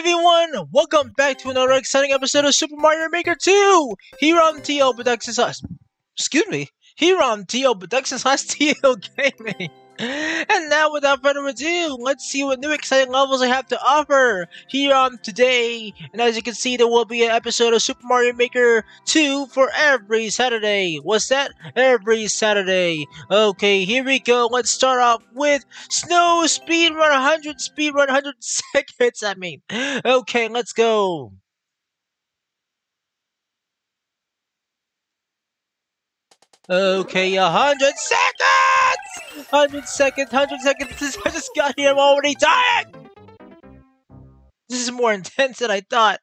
everyone, welcome back to another exciting episode of Super Mario Maker 2! Here on T.L. Productions T.L. Gaming! And now without further ado, let's see what new exciting levels I have to offer here on today. And as you can see, there will be an episode of Super Mario Maker 2 for every Saturday. What's that? Every Saturday. Okay, here we go. Let's start off with Snow Speedrun 100, Speedrun 100 seconds, Okay, let's go. Okay, 100 seconds! 100 seconds, 100 seconds. I just got here, I'm already dying! This is more intense than I thought.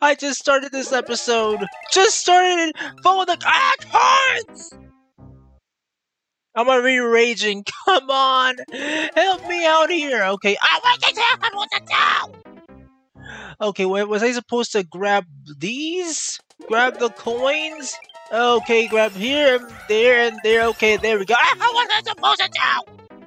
I just started this episode. Just started and follow the cards! I'm already raging. Come on! Help me out here! Okay, I want to tell what to do! Okay, wait, was I supposed to grab these? Grab the coins? Okay, grab here, there, and there. Okay, there we go. Ah, what am I supposed to do?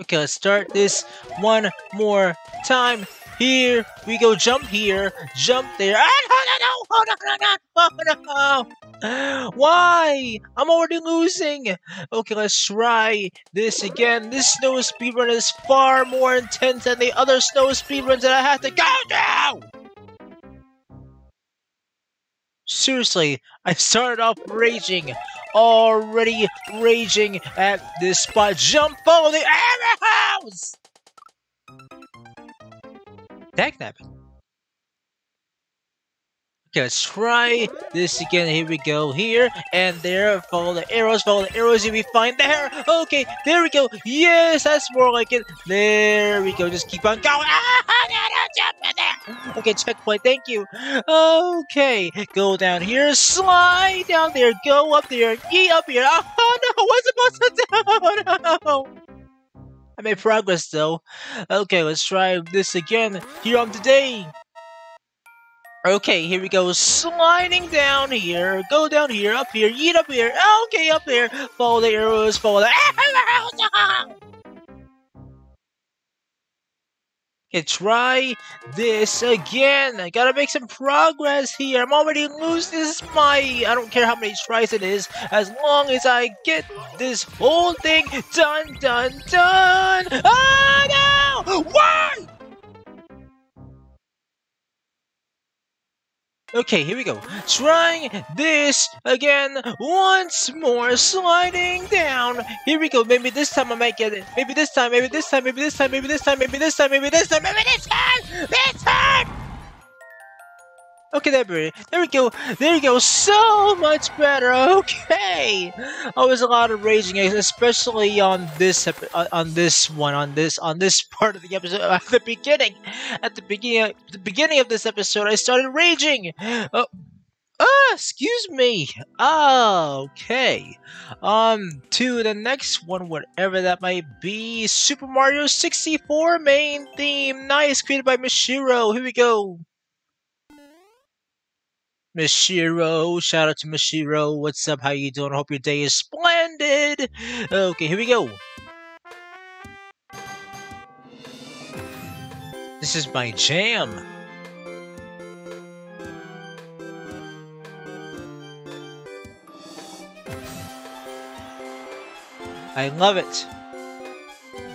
Okay, let's start this one more time. Here we go. Jump here, jump there. Ah, no. Why? I'm already losing. Okay, let's try this again. This snow speedrun is far more intense than the other snow speedruns that I have to go through. Seriously, I started off raging, already raging at this spot. Jump, follow the arrows! Dagnabbit. Okay, let's try this again. Here we go, here and there. Follow the arrows, you'll be fine there. Okay, there we go. Yes, that's more like it. There we go, just keep on going. Okay, checkpoint, thank you. Okay, go down here, slide down there, go up there, ye up here. Oh no, what's supposed to do? Oh no! I made progress though. Okay, let's try this again here on today. Okay, here we go, sliding down here, go down here, up here, yeet up here, okay, up there, follow the arrows, follow the arrows. Okay, try this again. I gotta make some progress here. I'm already losing. This is my... I don't care how many tries it is. As long as I get this whole thing done, done. Oh, no! Why? Okay, here we go. Trying this again once more. Sliding down. Here we go. Maybe this time I might get it. Maybe this time. Maybe this time. Maybe this time. Maybe this time. Maybe this time. Maybe this time. Maybe this time. This time. Okay, there we go. There we go. So much better. Okay. I was a lot of raging, especially on this part of the episode at the beginning. At the beginning of this episode, I started raging. Excuse me. Okay. To the next one, whatever that might be. Super Mario 64 main theme. Nice, created by Mishiro. Here we go. Mishiro, shout out to Mishiro, what's up, how you doing, I hope your day is splendid! Okay, here we go! This is my jam! I love it!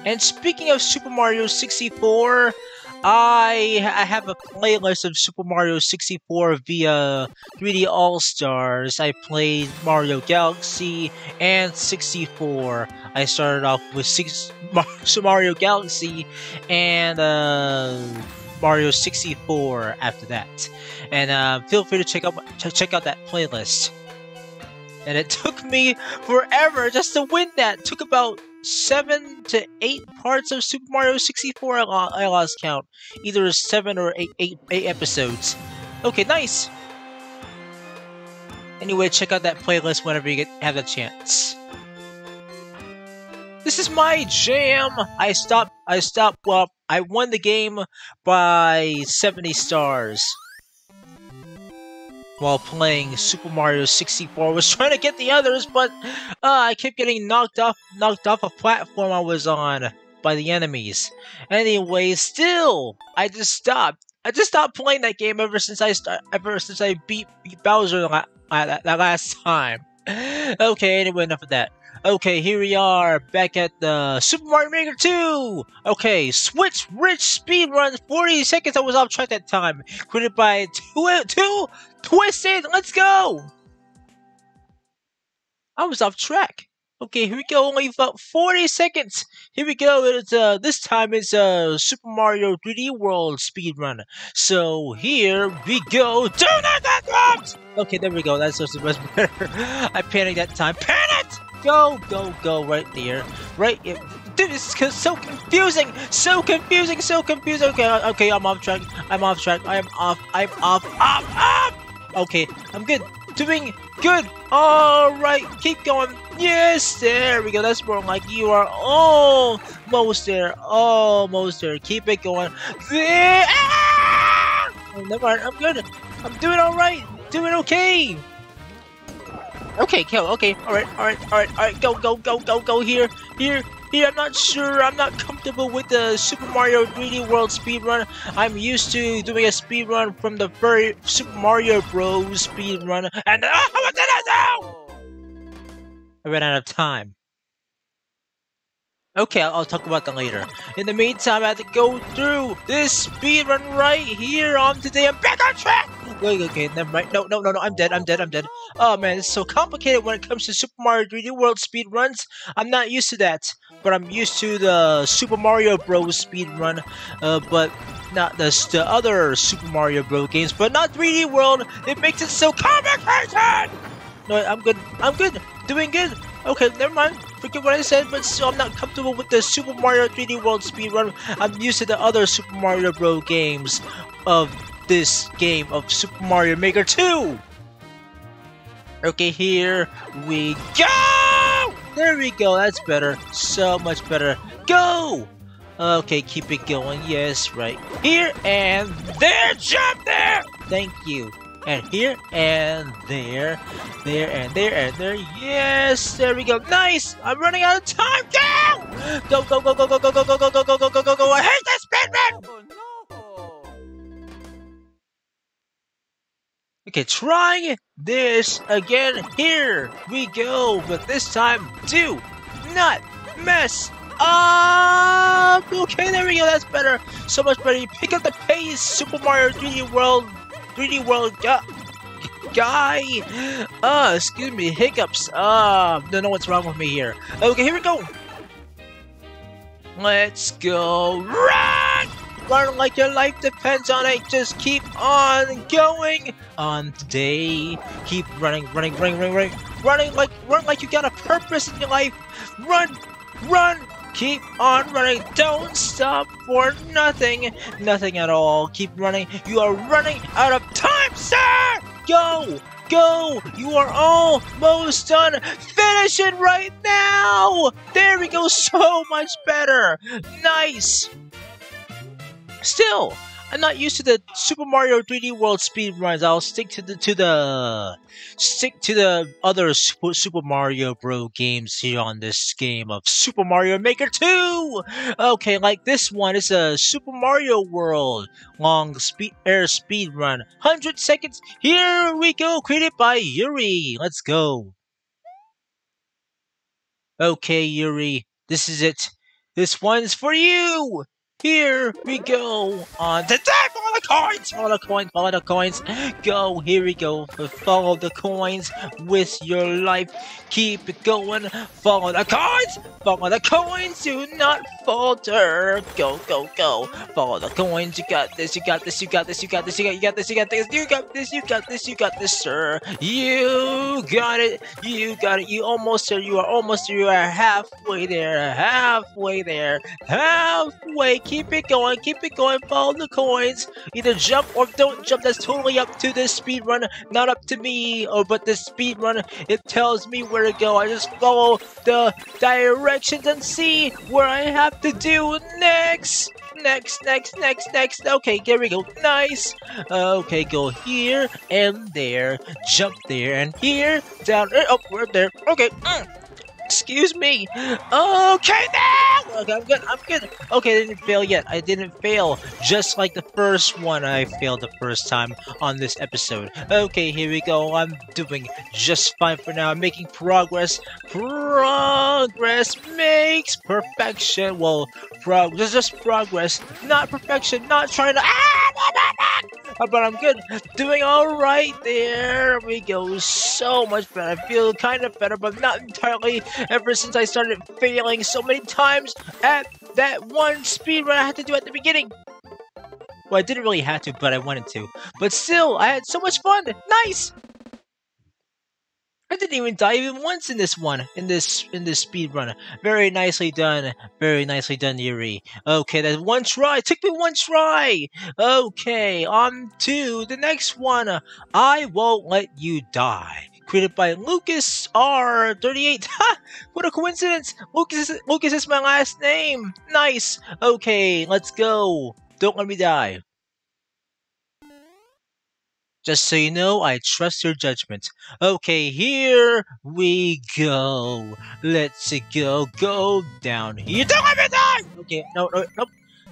And speaking of Super Mario 64, I have a playlist of Super Mario 64 via 3D All Stars. I played Mario Galaxy and 64. I started off with Super Mario Galaxy and Mario 64 after that. And feel free to check out that playlist. And it took me forever just to win that. It took about 7 to 8 parts of Super Mario 64. I lost count. Either 7 or 8 episodes. Okay, nice. Anyway, check out that playlist whenever you have the chance. This is my jam. Well, I won the game by 70 stars. While playing Super Mario 64, I was trying to get the others, but I kept getting knocked off a platform I was on. by the enemies. Anyway, still, I just stopped playing that game ever since I beat Bowser that last time. Okay, anyway, enough of that. Okay, here we are, back at the Super Mario Maker 2! Okay, Switch Rich Speedrun 40 seconds, I was off track that time. Created by Twisted, let's go! I was off track. Okay, here we go, only about 40 seconds. Here we go, it's, this time it's Super Mario 3D World Speedrun. So, here we go. Do not that drops! Okay, there we go, that's supposed to be much better. I panicked that time. Panicked! Go, go, go right there. Right here. Dude, this is so confusing! So confusing, so confusing! Okay, okay, I'm off track. I'm off track. I'm off! Okay, I'm good. Doing good! Alright, keep going. Yes, there we go. That's more like you are almost there. Almost there. Keep it going. There! Ah! Oh, never mind. I'm good. I'm doing alright. Doing okay. Okay, kill. Okay, all right. Go here. I'm not sure. I'm not comfortable with the Super Mario 3D World speedrun. I'm used to doing a speedrun from the very Super Mario Bros. Speedrun, and what did I do? I ran out of time. Okay, I'll talk about that later. In the meantime, I have to go through this speedrun right here on today. I'm back on track. Wait, okay, never mind. No, I'm dead. Oh man, it's so complicated when it comes to Super Mario 3D World speedruns. I'm not used to that, but I'm used to the Super Mario Bros. Speedrun, but not the other Super Mario Bros. Games, but not 3D World. It makes it so complicated! No, I'm good, doing good. Okay, never mind. Forget what I said, but still I'm not comfortable with the Super Mario 3D World speedrun. I'm used to the other Super Mario Bros. Games of this game of Super Mario Maker 2. Okay, here we go! There we go, that's better. So much better. Go! Okay, keep it going. Yes, right here and there! Jump there! Thank you. And here and there. There and there and there. Yes, there we go. Nice! I'm running out of time. Go! Go, go, go, go, go, go, go, go, go, go, go, go, go, go. I hate this speedrun! Okay, trying this again. Here we go, but this time do not mess up. Okay, there we go. That's better. So much better. You pick up the pace, Super Mario 3D World guy. Excuse me, hiccups. Don't know what's wrong with me here. Okay, here we go. Let's go. Run! Run like your life depends on it. Just keep on going on today. Keep running like you got a purpose in your life. Run. Keep on running. Don't stop for nothing. Nothing at all. Keep running. You are running out of time, sir! Go! Go! You are almost done. Finish it right now! There we go. So much better. Nice. Still, I'm not used to the Super Mario 3D World speedruns. I'll stick to the other Super Mario Bros. Games here on this game of Super Mario Maker 2. Okay, like this one, it's a Super Mario World long speedrun, 100 seconds. Here we go, created by Yuri. Let's go. Okay, Yuri, this is it. This one's for you. Here we go on today! Follow the coins! Go, here we go. Follow the coins with your life. Keep it going. Follow the coins! Do not falter. Go. Follow the coins. You got this, sir. You got it. You almost there. You are halfway there. Keep it going. Follow the coins. Either jump or don't jump. That's totally up to this speedrun. Not up to me. Oh, but this speedrun, it tells me where to go. I just follow the directions and see where I have to do next. Next. Okay, here we go. Nice. Okay, go here and there. Jump there and here. Down and up. We're there. Okay. Excuse me. Okay, now! Okay, I'm good. I'm good. Okay, I didn't fail yet. I didn't fail. Just like the first one, I failed the first time on this episode. Okay, here we go. I'm doing just fine for now. I'm making progress. Progress makes perfection. Well, progress, just progress, not perfection. Not trying to. But I'm good. Doing all right there. We go so much better. I feel kind of better, but not entirely. Ever since I started failing so many times at that one speedrun I had to do at the beginning. Well, I didn't really have to, but I wanted to. But still, I had so much fun. Nice. I didn't even die even once in this one, in this speedrun. Very nicely done, Yuri. Okay, that's one try. It took me one try. Okay, on to the next one. I Won't Let You Die. Created by LucasR38. Ha! What a coincidence! Lucas is my last name. Nice. Okay, let's go. Don't let me die. Just so you know, I trust your judgment. Okay, here we go. Let's go. Go down here. Don't let me die! Okay, nope.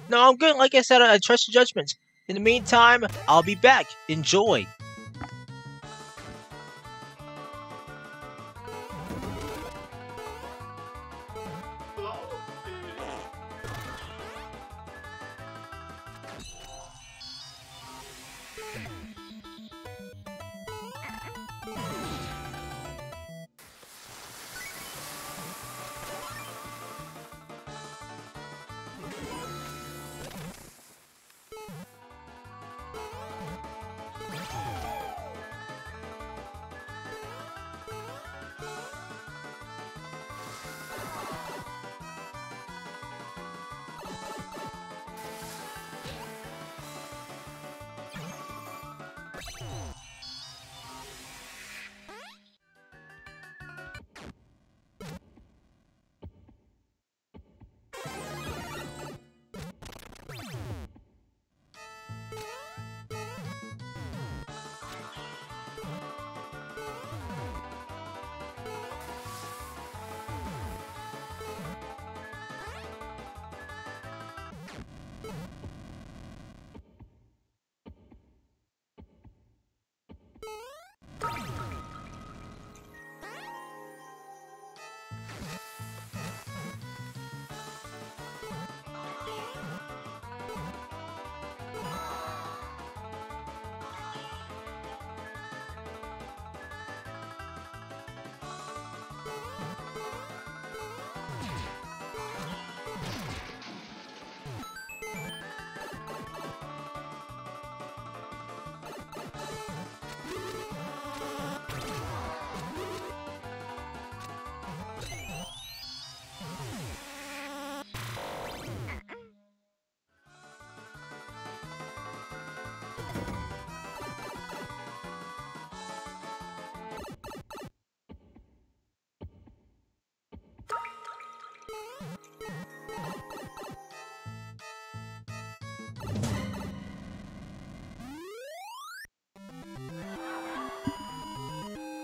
No, I'm good. Like I said, I trust your judgment. In the meantime, I'll be back. Enjoy.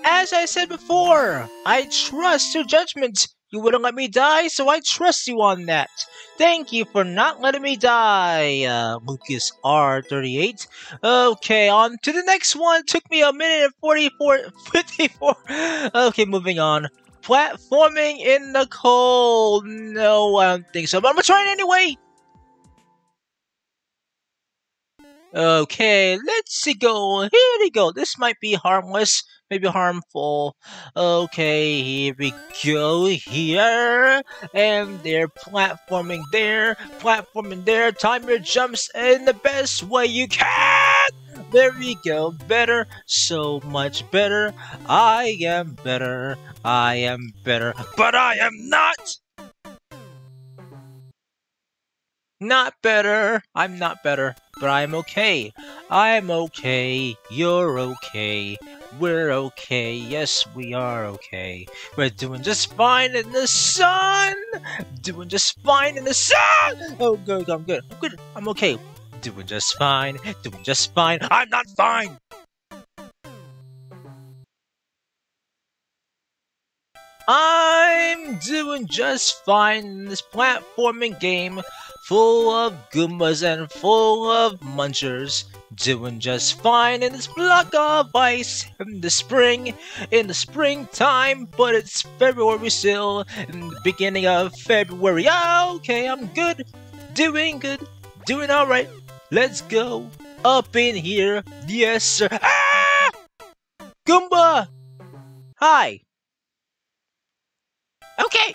As I said before, I trust your judgment. You wouldn't let me die, so I trust you on that. Thank you for not letting me die, LucasR38. Okay, on to the next one. Took me a minute and 54. Okay, moving on. Platforming in the cold. No, I don't think so, but I'm gonna try it anyway. Okay, let's go. Here we go. This might be harmless, maybe harmful. Okay, here we go. Here and there, platforming there, platforming there. Time your jumps in the best way you can. There we go. Better, so much better. I am better. I am better, but I am not. Not better. I'm not better. But I'm okay. I'm okay. You're okay. We're okay. Yes, we are okay. We're doing just fine in the sun. Doing just fine in the sun. Oh, good. I'm good. I'm good. I'm okay. Doing just fine. Doing just fine. I'm not fine. I'm doing just fine in this platforming game full of Goombas and full of munchers. Doing just fine in this block of ice in the springtime, but it's February still, in the beginning of February. Okay, I'm good, doing alright. Let's go up in here. Yes, sir. Ah! Goomba! Hi. Okay.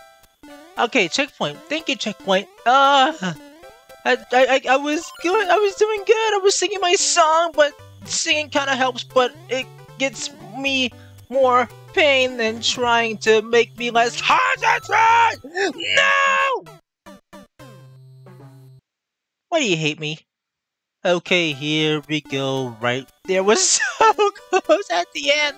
Okay, checkpoint. Thank you, checkpoint. I was doing good. I was singing my song, but singing kind of helps, but it gets me more pain than trying to make me less concentrate. No! Why do you hate me? Okay, here we go, right there. We're so close at the end.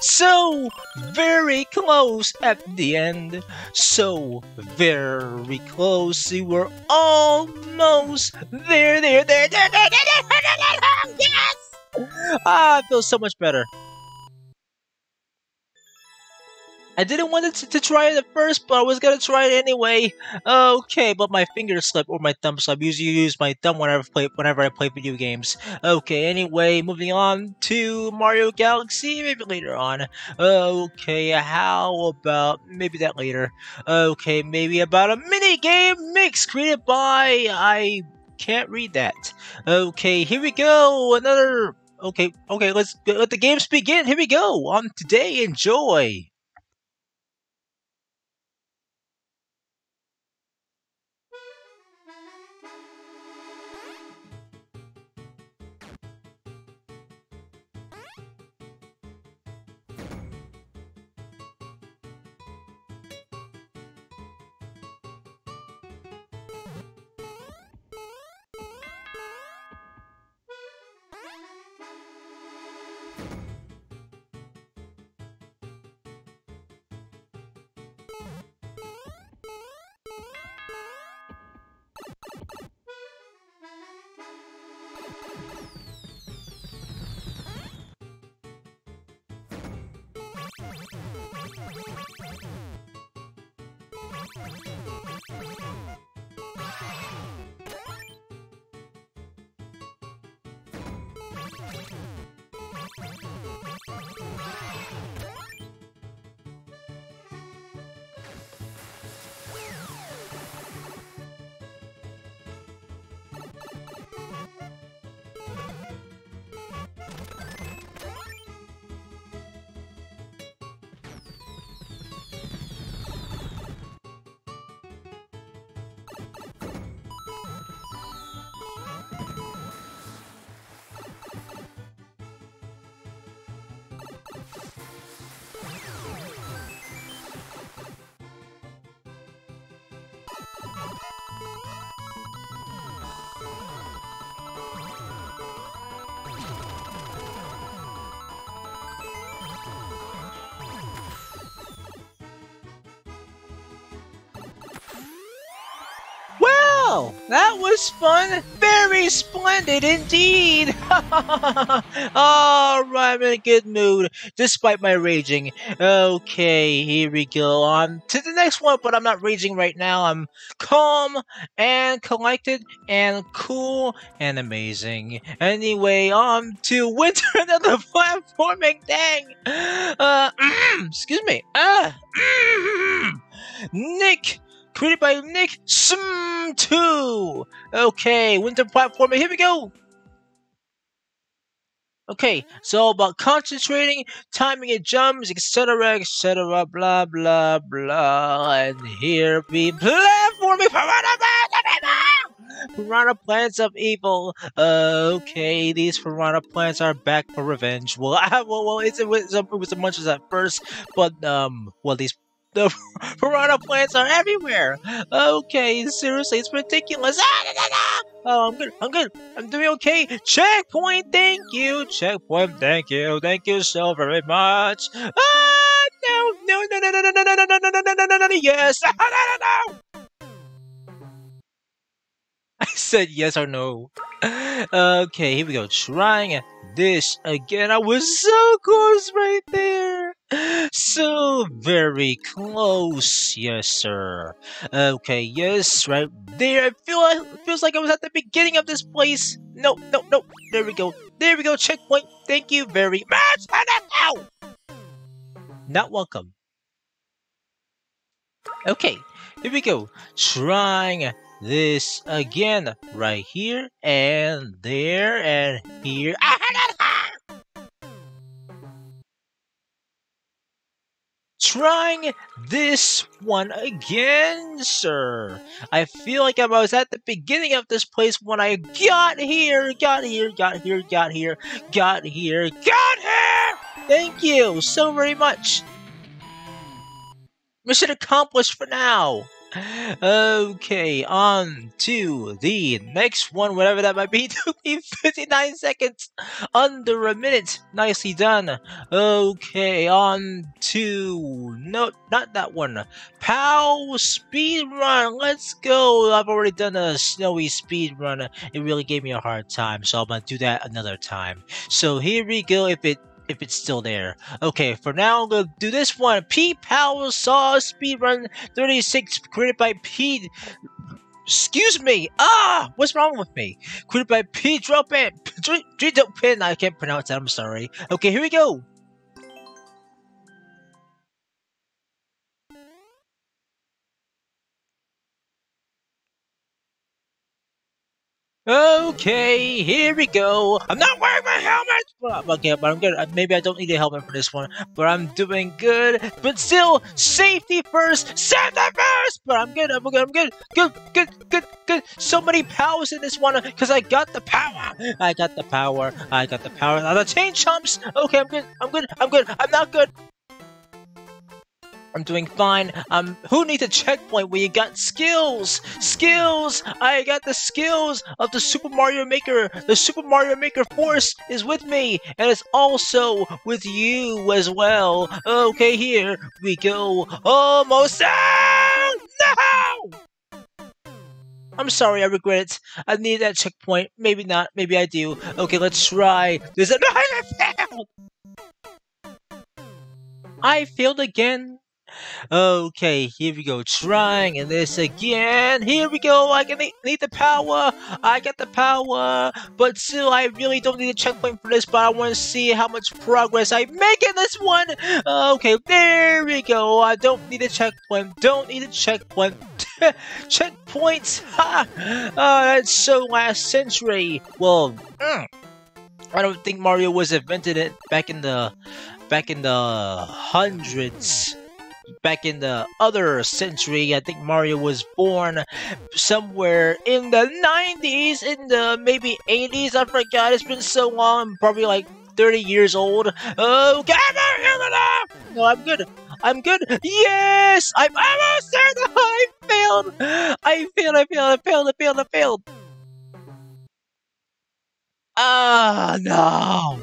So very close at the end. So very close. We were almost there. Yes! Ah, I feel so much better. I didn't want to try it at first, but I was gonna try it anyway. Okay, but my finger slipped or my thumb slipped. Usually use my thumb whenever I play video games. Okay, anyway, moving on to Mario Galaxy, maybe later on. Okay, how about maybe that later. Okay, maybe about a mini-game mix created by... I can't read that. Okay, here we go, another... Okay, let's let the games begin. Here we go, on today, enjoy! Well, that was fun. Very splendid indeed. Alright, I'm in a good mood, despite my raging. Okay, here we go on to the next one, but I'm not raging right now. I'm calm and collected and cool and amazing. Anyway, on to Winter, another platforming thing. Excuse me. Nick. Created by Nick Sm2. Okay, winter platformer. Here we go. Okay, so about concentrating, timing your jumps, etc., etc., blah blah blah. And here we platforming. Piranha plants of evil. Okay, these piranha plants are back for revenge. Well, it was a bunch at first, but well, these. The piranha plants are everywhere. Okay, seriously, it's ridiculous. Oh, I'm good. I'm doing okay. Checkpoint, thank you. Checkpoint, thank you. Thank you so very much. Ah, no. Yes. I said yes or no. Okay, here we go. Trying this again. I was so close right there. so very close, yes sir. Okay, yes, right there. I feel it feels like I was at the beginning of this place. No, no, no. There we go. There we go. Checkpoint. Thank you very much. Ow! Not welcome. Okay, here we go. Trying this again, right here and there and here. Trying this one again, sir. I feel like I was at the beginning of this place when I got here. Thank you so very much. Mission accomplished for now. Okay, on to the next one, whatever that might be. It took me 59 seconds, under a minute. Nicely done. Okay, on to... no, not that one. POW speedrun, let's go. I've already done a snowy speedrun. It really gave me a hard time, so I'm gonna do that another time. So here we go, if it's still there. Okay, for now I'm gonna do this one. P-Power Saw Speedrun 36, created by P... excuse me! Ah! What's wrong with me? Created by P-Dropin! P-Dropin! I can't pronounce that, I'm sorry. Okay, here we go! Okay, here we go. I'm not wearing my helmet! Okay, but I'm good. Maybe I don't need a helmet for this one. But I'm doing good. But still, safety first! Safety first! But I'm good, I'm good, I'm good. Good, good, good, good. So many powers in this one, because I got the power. I got the power. I got the power. Now the chain chomps! Okay, I'm good, I'm good, I'm good. I'm not good. I'm doing fine. Who needs a checkpoint when you got skills? Skills! I got the skills of the Super Mario Maker. The Super Mario Maker force is with me, and it's also with you as well. Okay, here we go. Almost out! No! I'm sorry, I regret it. I need that checkpoint. Maybe not. Maybe I do. Okay, let's try. There's a... no, I failed! I failed again. Okay, here we go, trying this again. Here we go, I need the power. I got the power. But still, I really don't need a checkpoint for this, but I want to see how much progress I make in this one. Okay, there we go. I don't need a checkpoint. Don't need a checkpoint. Checkpoints. Ha! That's so last century. Well, I don't think Mario was invented back in the hundreds. Back in the other century, I think Mario was born somewhere in the 90s, in the maybe 80s, I forgot, it's been so long, I'm probably like 30 years old. Oh, okay, no, I'm good. I'm good. Yes, I'm almost there. I failed. I failed. Ah, no.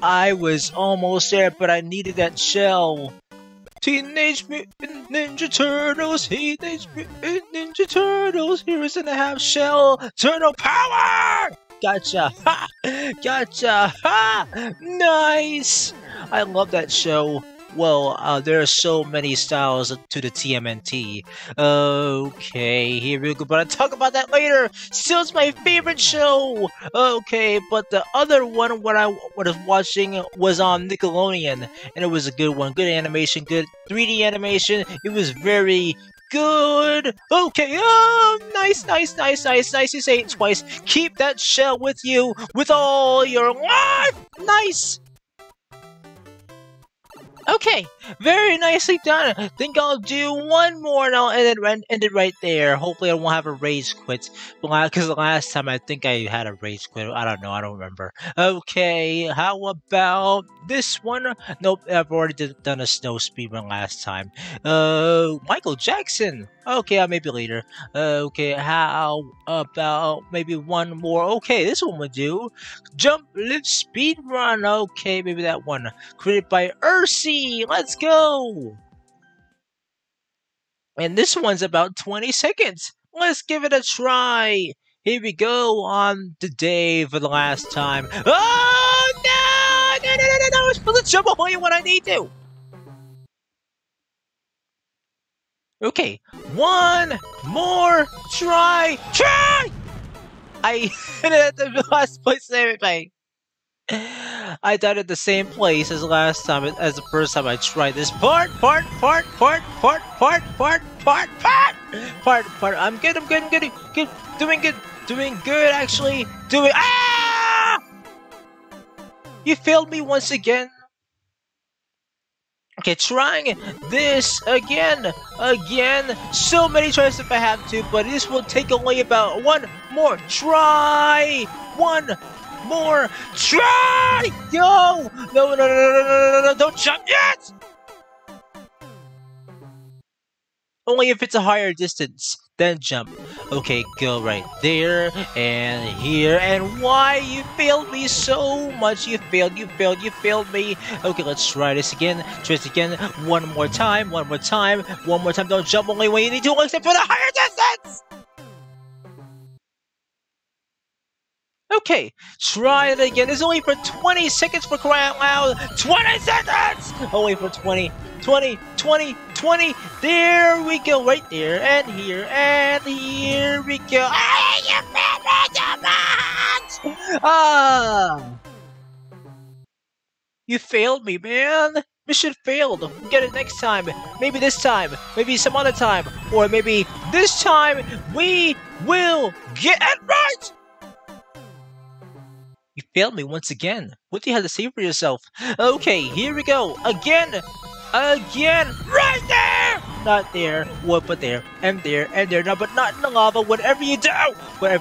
I was almost there, but I needed that shell. Teenage Mutant Ninja Turtles, Teenage Mutant Ninja Turtles, here is in a half shell, turtle power! Gotcha, ha! Gotcha, ha! Nice! I love that show. Well, there are so many styles to the TMNT. Okay, here we go, but I'll talk about that later. Still, it's my favorite show. Okay, but the other one what I was watching was on Nickelodeon, and it was a good one. Good animation, good 3D animation. It was very good. Okay, oh, nice, nice, nice, nice, nice. You say it twice. Keep that shell with you with all your life. Nice. Okay, very nicely done. I think I'll do one more and I'll end it right there. Hopefully I won't have a rage quit, because the last time I think I had a rage quit. I don't know, I don't remember. Okay, how about this one? Nope, I've already done a snow speedrun last time. Michael Jackson. Okay, maybe later. Okay, how about maybe one more? Okay, this one would do. Jump lift speedrun. Okay, maybe that one. Created by Ursy. Let's go! And this one's about 20 seconds. Let's give it a try. Here we go on the day for the last time. Oh, no! No, no, no, no, no! I was supposed to jump away when I need to. Okay, one more try. Try! I hit it at the last place everything. I died at the same place as last time, as the first time I tried this part. I'm good. Doing good, actually. Ah! You failed me once again. Okay, trying this again. So many tries if I have to, but this will take only about one more try. Yo! No, don't jump yet! Only if it's a higher distance, then jump. Okay, go right there, and here, and why? You failed me so much, you failed me. Okay, let's try this again, one more time. Don't jump only when you need to, except for the higher distance! Okay, try it again. It's only for 20 seconds for crying out loud. 20 seconds! Only for 20. There we go, right there. And here we go. Ah, you failed me so much! Ah! You failed me, man. Mission failed. Get it next time. Maybe this time. Maybe some other time. Or maybe this time we will get it right! You failed me once again. What do you have to say for yourself? Okay, here we go. Again. Right there! Not there. What? But there. And there. And there. No, but not in the lava. Whatever you do, you're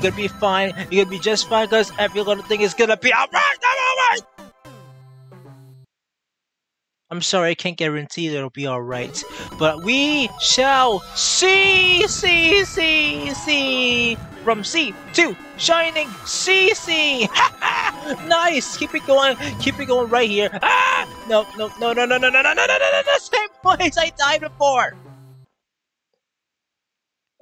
gonna be fine. You're gonna be just fine, because every little thing is gonna be alright. I'm sorry, I can't guarantee that it'll be alright. But we shall see. From sea to shining CC! Nice! Keep it going right here. Ah! No, same place I died before!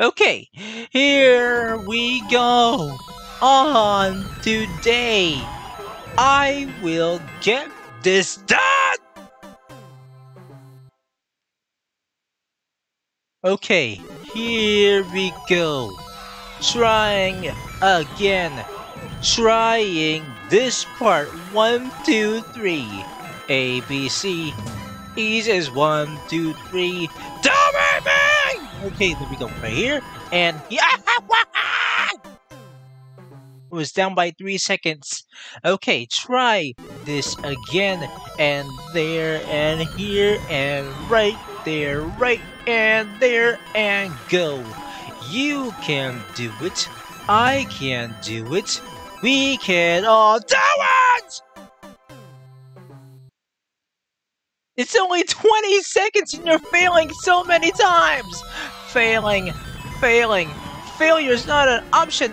Okay, here we go. On today, I will get this done! Okay, here we go. Trying this part. 1, 2, 3. A, B, C. Easy is 1, 2, 3. Okay, there we go. Right here. And yeah, it was down by 3 seconds. Okay, try this again. And there, and here, and right there, right, and there, and go. You can do it, I can do it, we can all do it! It's only 20 seconds and you're failing so many times! Failure's not an option!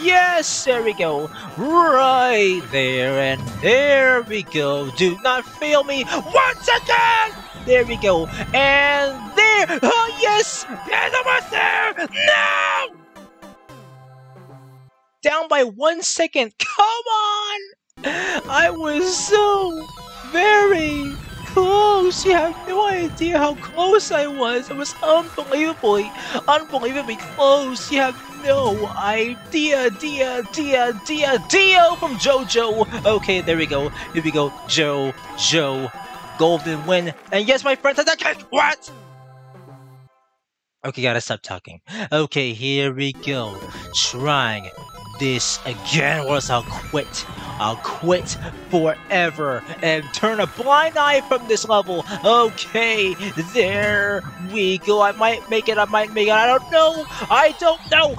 Yes, there we go! Right there, and there we go! Do not fail me once again! There we go, and there! Oh yes! There's almost there! No! Down by 1 second, come on! I was so very close, you have no idea how close I was. I was unbelievably close, you have no idea. Dio from JoJo! Okay, there we go, JoJo. Golden win, and yes, my friends, that catch. What? Okay, gotta stop talking. Okay, here we go. Trying this again, or else I'll quit. I'll quit forever and turn a blind eye from this level. Okay, there we go. I might make it. I don't know.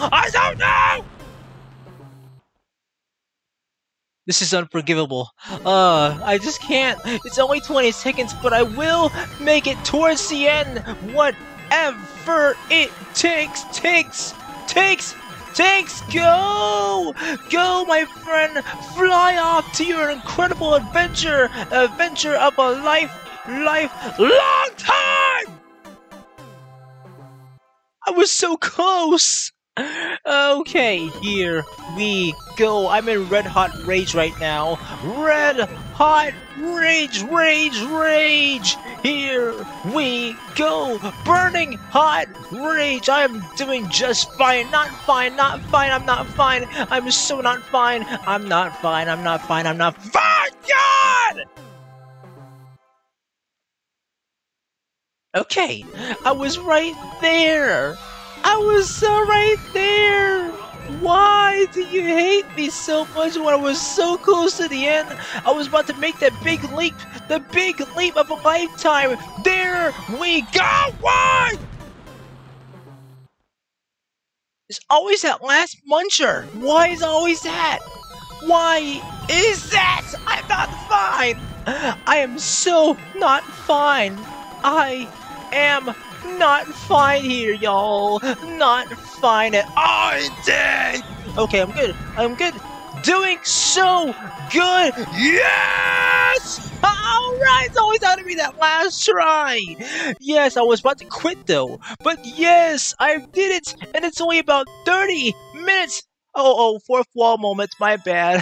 This is unforgivable. I just can't. It's only 20 seconds, but I will make it towards the end. Whatever it takes. Go, my friend. Fly off to your incredible adventure. Adventure of a life, long time. I was so close. Okay, here we go. I'm in red hot rage right now. Red hot rage. Here we go! Burning hot rage! I'm doing just fine! Not fine! Not fine! I'm not fine! I'm so not fine! I'm not fine! I'm not fine! I'm not fine! God! Okay, I was right there! I was so right there! Why do you hate me so much when I was so close to the end? I was about to make that big leap, the big leap of a lifetime. There we go! Why? There's always that last muncher. Why is always that? Why is that? I'm not fine. I am so not fine. I am not fine here, y'all. Not fine at all. Dang. Okay, I'm good. I'm good. Doing so good. Yes! Alright, it's always out to be that last try. Yes, I was about to quit though. But yes, I did it. And it's only about 30 minutes. Oh, fourth wall moment. My bad.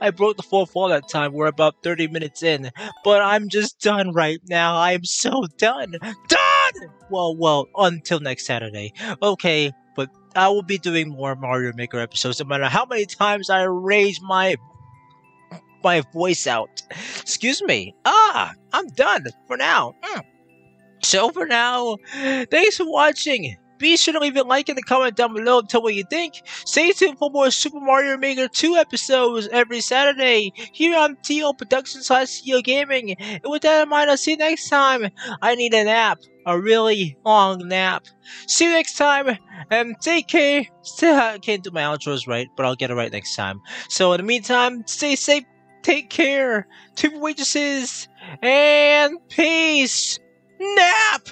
I broke the fourth wall that time. We're about 30 minutes in, but I'm just done right now. I'm so done. Done! Well, until next Saturday. Okay, but I will be doing more Mario Maker episodes, no matter how many times I raise my voice out. Excuse me. I'm done for now. So for now, thanks for watching. Be sure to leave a like and a comment down below and tell what you think. Stay tuned for more Super Mario Maker 2 episodes every Saturday here on T.L. Productions /T.L. Gaming. And with that in mind, I'll see you next time. I need a nap. A really long nap. See you next time and take care. Still, I can't do my outros right, but I'll get it right next time. So in the meantime, stay safe, take care, tip waitresses, and peace. Nap!